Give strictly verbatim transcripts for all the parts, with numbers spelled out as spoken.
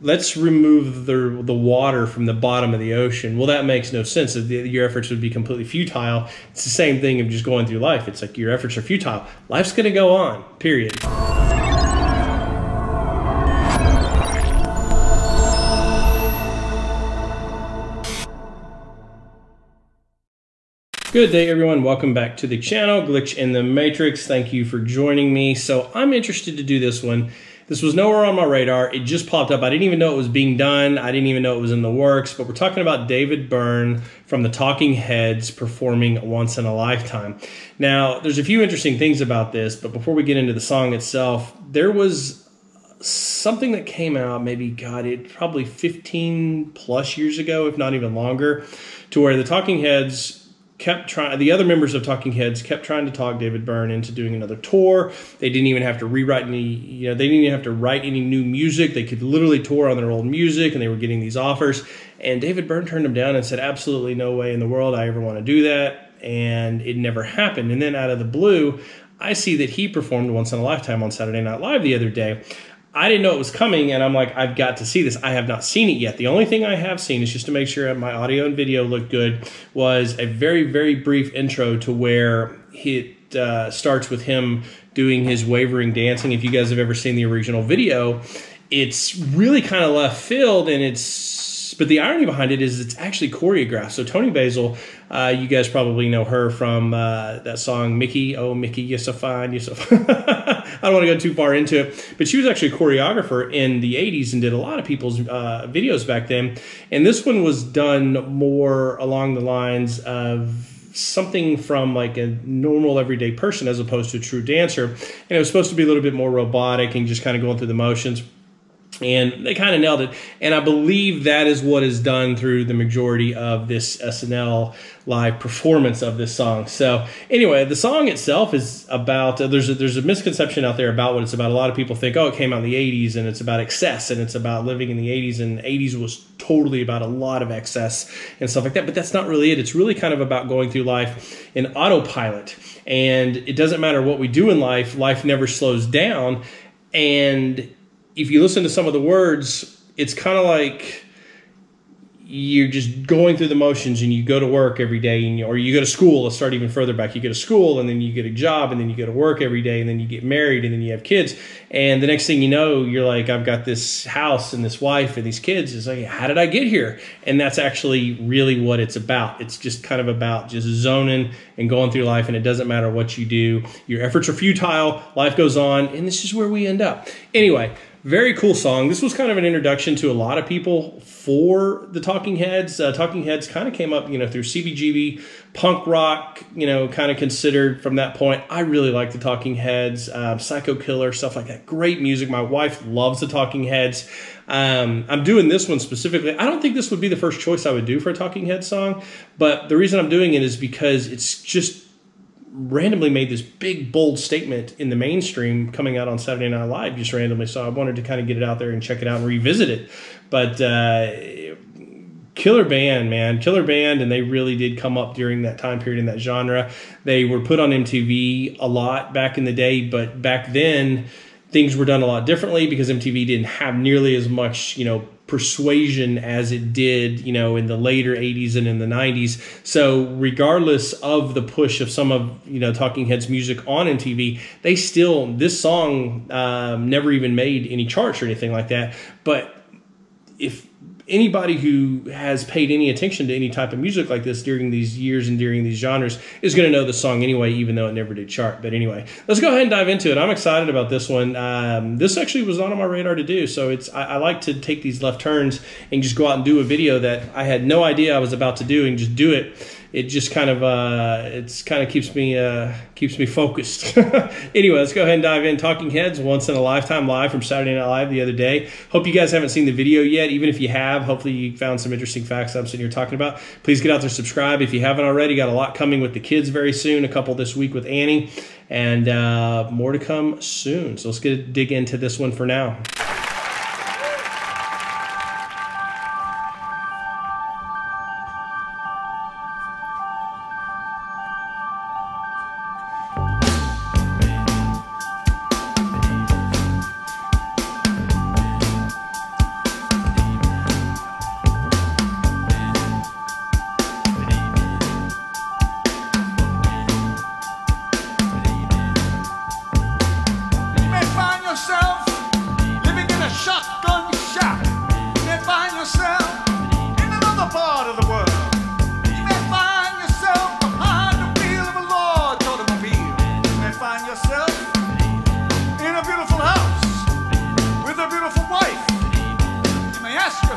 let's remove the the water from the bottom of the ocean. Well, that makes no sense. Your efforts would be completely futile. It's the same thing of just going through life. It's like your efforts are futile. Life's going to go on, period. Good day, everyone. Welcome back to the channel, Glitch in the Matrix. Thank you for joining me. So I'm interested to do this one. This was nowhere on my radar. It just popped up. I didn't even know it was being done. I didn't even know it was in the works. But we're talking about David Byrne from the Talking Heads performing Once in a Lifetime. Now, there's a few interesting things about this, but before we get into the song itself, there was something that came out maybe, God, it probably fifteen plus years ago, if not even longer, to where the Talking Heads kept trying, the other members of Talking Heads kept trying to talk David Byrne into doing another tour. They didn't even have to rewrite any, you know, they didn't even have to write any new music. They could literally tour on their old music, and they were getting these offers. And David Byrne turned them down and said, absolutely no way in the world I ever want to do that. And it never happened. And then out of the blue, I see that he performed Once in a Lifetime on Saturday Night Live the other day. I didn't know it was coming, and I'm like, I've got to see this. I have not seen it yet. The only thing I have seen is just to make sure my audio and video looked good was a very, very brief intro to where it uh, starts with him doing his wavering dancing. If you guys have ever seen the original video, it's really kind of left field, and it's, but the irony behind it is it's actually choreographed. So Toni Basil, uh, you guys probably know her from uh, that song, Mickey, oh, Mickey, you're so fine, you're so fine. I don't want to go too far into it, but she was actually a choreographer in the eighties and did a lot of people's uh, videos back then. And this one was done more along the lines of something from like a normal everyday person as opposed to a true dancer. And it was supposed to be a little bit more robotic and just kind of going through the motions. And they kind of nailed it. And I believe that is what is done through the majority of this S N L live performance of this song. So anyway, the song itself is about, uh, there's, a, there's a misconception out there about what it's about. A lot of people think, oh, it came out in the eighties and it's about excess and it's about living in the eighties. And the eighties was totally about a lot of excess and stuff like that. But that's not really it. It's really kind of about going through life in autopilot. And it doesn't matter what we do in life. Life never slows down. And if you listen to some of the words, it's kind of like you're just going through the motions, and you go to work every day, and you, or you go to school. Let's start even further back. You go to school, and then you get a job, and then you go to work every day, and then you get married, and then you have kids. And the next thing you know, you're like, I've got this house and this wife and these kids. It's like, how did I get here? And that's actually really what it's about. It's just kind of about just zoning and going through life, and it doesn't matter what you do. Your efforts are futile. Life goes on, and this is where we end up. Anyway. Very cool song. This was kind of an introduction to a lot of people for the Talking Heads. Uh, Talking Heads kind of came up, you know, through C B G B, punk rock, you know, kind of considered from that point. I really like the Talking Heads, um, Psycho Killer, stuff like that. Great music. My wife loves the Talking Heads. Um, I'm doing this one specifically. I don't think this would be the first choice I would do for a Talking Heads song, but the reason I'm doing it is because it's just randomly made this big, bold statement in the mainstream coming out on Saturday Night Live just randomly. So I wanted to kind of get it out there and check it out and revisit it. But uh, killer band, man, killer band. And they really did come up during that time period in that genre. They were put on M T V a lot back in the day. But back then, things were done a lot differently because M T V didn't have nearly as much, you know, persuasion as it did, you know, in the later eighties and in the nineties. So regardless of the push of some of, you know, Talking Heads music on M T V, they still, this song um, never even made any charts or anything like that. But if anybody who has paid any attention to any type of music like this during these years and during these genres is going to know the song anyway, even though it never did chart. But anyway, let's go ahead and dive into it. I'm excited about this one. Um, this actually was not on my radar to do. So it's I, I like to take these left turns and just go out and do a video that I had no idea I was about to do and just do it. It just kind of uh, it's kind of keeps me uh, keeps me focused. Anyway, let's go ahead and dive in. Talking Heads, Once in a Lifetime, live from Saturday Night Live the other day. Hope you guys haven't seen the video yet. Even if you have, hopefully you found some interesting facts I'm sitting here talking about. Please get out there, subscribe if you haven't already. Got a lot coming with the kids very soon. A couple this week with Annie, and uh, more to come soon. So let's get dig into this one for now.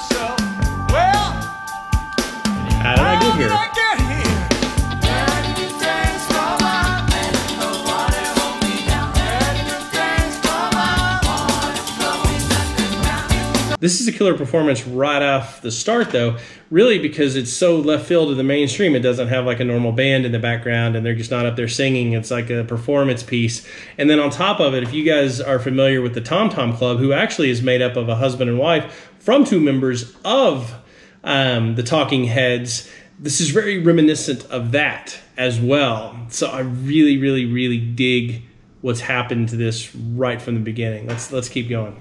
myself, well, how did I get here? I get here? This is a killer performance right off the start, though, really, because it's so left field of the mainstream. It doesn't have like a normal band in the background, and they're just not up there singing. It's like a performance piece. And then on top of it, if you guys are familiar with the Tom Tom Club, who actually is made up of a husband and wife from two members of um, the Talking Heads, this is very reminiscent of that as well. So I really, really, really dig what's happened to this right from the beginning. Let's, let's keep going.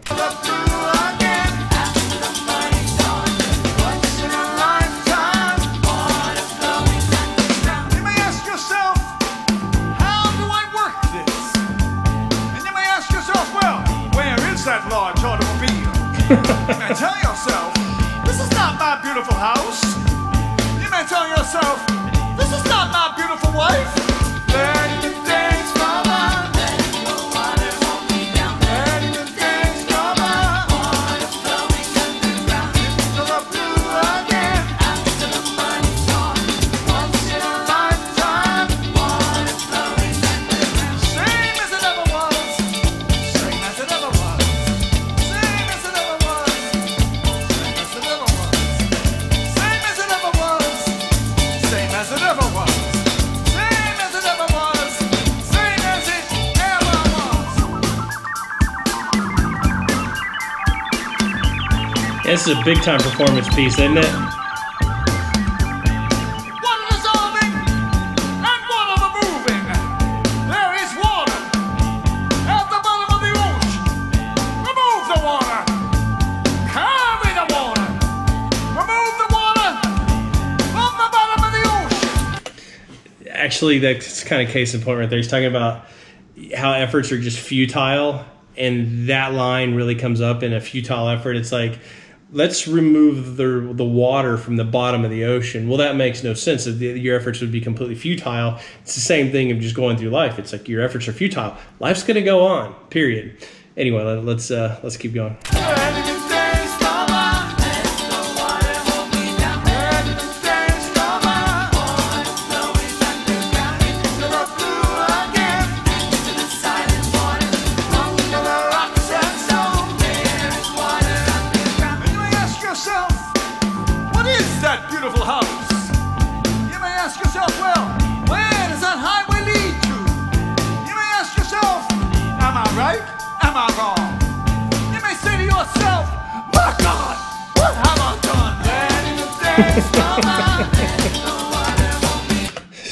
You may tell yourself, this is not my beautiful house. You may tell yourself, this is not my beautiful wife. Many things, mama. Nobody won't be down. Many things, mama. Water's flowing underground. It's the blue again. After the money's gone, once in a lifetime. Water's flowing underground. Same as it ever was. Same as it ever was. Same as it ever was. This is a big time performance piece, isn't it? One dissolving and one removing. There is water at the bottom of the ocean. Remove the water. Carry the water. Remove the water from the bottom of the ocean. Actually, that's kind of case in point right there. He's talking about how efforts are just futile, and that line really comes up in a futile effort. It's like, let's remove the the water from the bottom of the ocean. Well, that makes no sense. Your efforts would be completely futile. It's the same thing of just going through life. It's like your efforts are futile. Life's going to go on, period. Anyway, let's, uh, let's keep going.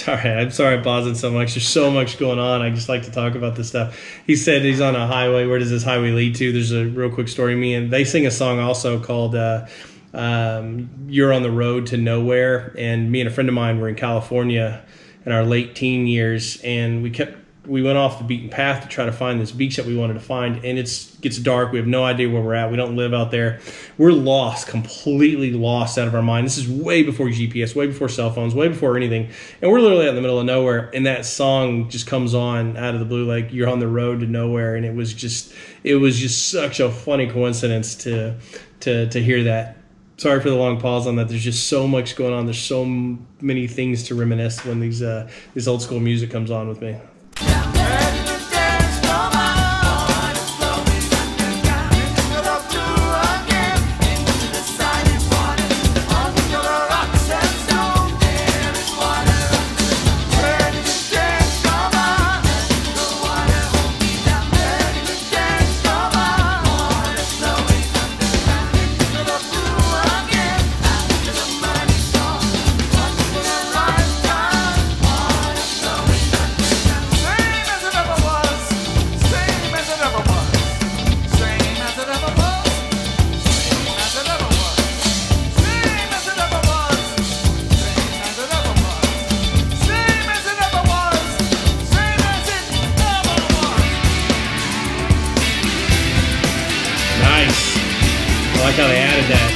Alright, I'm sorry I'm pausing so much. There's so much going on. I just like to talk about this stuff. He said he's on a highway. Where does this highway lead to? There's a real quick story. Me and they sing a song also called uh, um, You're on the Road to Nowhere. And me and a friend of mine were in California in our late teen years, and we kept we went off the beaten path to try to find this beach that we wanted to find, and it's gets dark. We have no idea where we're at. We don't live out there. We're lost, completely lost out of our mind. This is way before G P S, way before cell phones, way before anything. And we're literally out in the middle of nowhere, and that song just comes on out of the blue, like You're on the Road to Nowhere. And it was just it was just such a funny coincidence to to to hear that. Sorry for the long pause on that. There's just so much going on. There's so many things to reminisce when these uh, this old school music comes on with me. I like how they added that.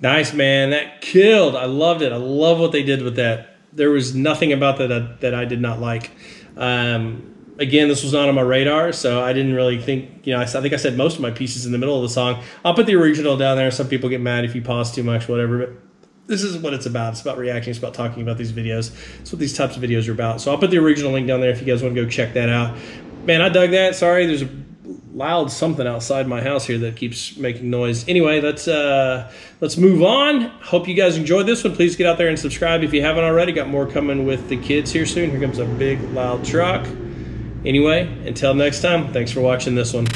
Nice, man. That killed. I loved it. I love what they did with that. There was nothing about that I, that I did not like. Um, again, this was not on my radar, so I didn't really think, you know, I, I think I said most of my pieces in the middle of the song. I'll put the original down there. Some people get mad if you pause too much, whatever, but this is what it's about. It's about reacting. It's about talking about these videos. It's what these types of videos are about. So I'll put the original link down there if you guys want to go check that out. Man, I dug that. Sorry, there's a loud something outside my house here that keeps making noise. Anyway, let's uh, let's move on. Hope you guys enjoyed this one. Please get out there and subscribe if you haven't already. Got more coming with the kids here soon. Here comes a big, loud truck. Anyway, until next time, thanks for watching this one.